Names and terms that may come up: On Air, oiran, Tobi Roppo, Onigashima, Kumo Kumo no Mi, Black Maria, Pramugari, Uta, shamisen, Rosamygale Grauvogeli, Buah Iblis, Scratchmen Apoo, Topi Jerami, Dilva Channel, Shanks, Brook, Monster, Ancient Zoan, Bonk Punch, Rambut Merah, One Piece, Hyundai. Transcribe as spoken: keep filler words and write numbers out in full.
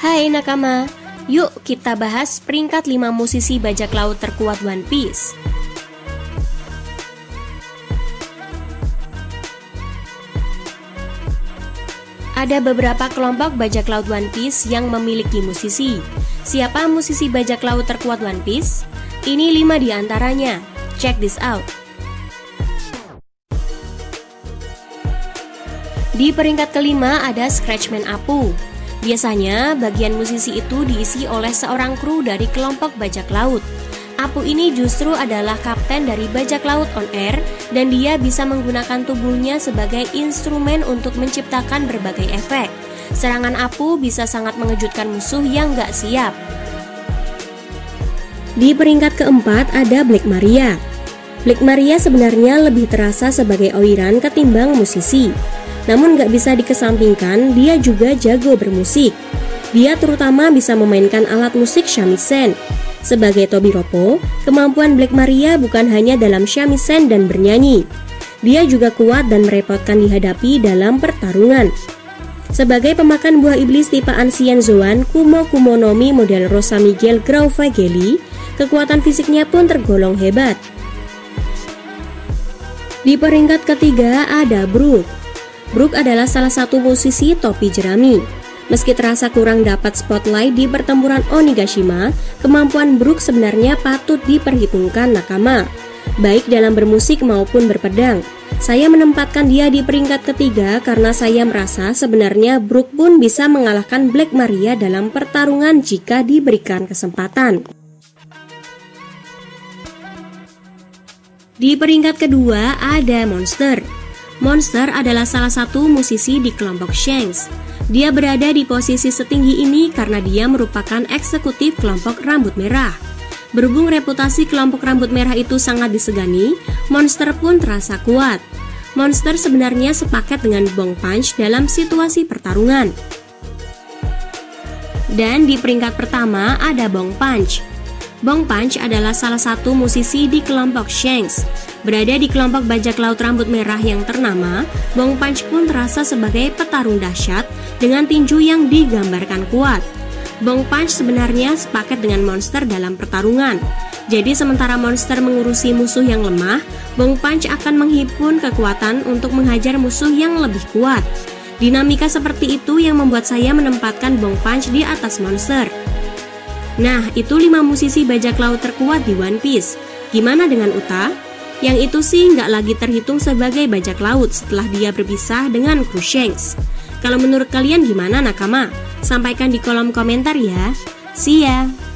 Hai nakama, yuk kita bahas peringkat lima musisi bajak laut terkuat One Piece. Ada beberapa kelompok bajak laut One Piece yang memiliki musisi. Siapa musisi bajak laut terkuat One Piece? Ini lima diantaranya. Check this out. Di peringkat kelima ada Scratchmen Apoo. Biasanya, bagian musisi itu diisi oleh seorang kru dari kelompok bajak laut. Apoo ini justru adalah kapten dari bajak laut On Air, dan dia bisa menggunakan tubuhnya sebagai instrumen untuk menciptakan berbagai efek. Serangan Apoo bisa sangat mengejutkan musuh yang gak siap. Di peringkat keempat ada Black Maria. Black Maria sebenarnya lebih terasa sebagai oiran ketimbang musisi. Namun gak bisa dikesampingkan, dia juga jago bermusik. Dia terutama bisa memainkan alat musik shamisen. Sebagai Tobi Roppo, kemampuan Black Maria bukan hanya dalam shamisen dan bernyanyi. Dia juga kuat dan merepotkan dihadapi dalam pertarungan. Sebagai pemakan buah iblis tipe Ancient Zoan, Kumo Kumo no Mi model Rosamygale Grauvogeli, kekuatan fisiknya pun tergolong hebat. Di peringkat ketiga ada Brook. Brook adalah salah satu musisi Topi Jerami. Meski terasa kurang dapat spotlight di pertempuran Onigashima, kemampuan Brook sebenarnya patut diperhitungkan nakama, baik dalam bermusik maupun berpedang. Saya menempatkan dia di peringkat ketiga karena saya merasa sebenarnya Brook pun bisa mengalahkan Black Maria dalam pertarungan jika diberikan kesempatan. Di peringkat kedua ada Monster. Monster adalah salah satu musisi di kelompok Shanks. Dia berada di posisi setinggi ini karena dia merupakan eksekutif kelompok Rambut Merah. Berhubung reputasi kelompok Rambut Merah itu sangat disegani, Monster pun terasa kuat. Monster sebenarnya sepaket dengan Bonk Punch dalam situasi pertarungan. Dan di peringkat pertama ada Bonk Punch. Bonk Punch adalah salah satu musisi di kelompok Shanks. Berada di kelompok bajak laut Rambut Merah yang ternama, Bonk Punch pun terasa sebagai petarung dahsyat dengan tinju yang digambarkan kuat. Bonk Punch sebenarnya sepaket dengan Monster dalam pertarungan. Jadi sementara Monster mengurusi musuh yang lemah, Bonk Punch akan menghimpun kekuatan untuk menghajar musuh yang lebih kuat. Dinamika seperti itu yang membuat saya menempatkan Bonk Punch di atas Monster. Nah, itu lima musisi bajak laut terkuat di One Piece. Gimana dengan Uta? Yang itu sih nggak lagi terhitung sebagai bajak laut setelah dia berpisah dengan kru Shanks. Kalau menurut kalian gimana nakama? Sampaikan di kolom komentar ya. See ya!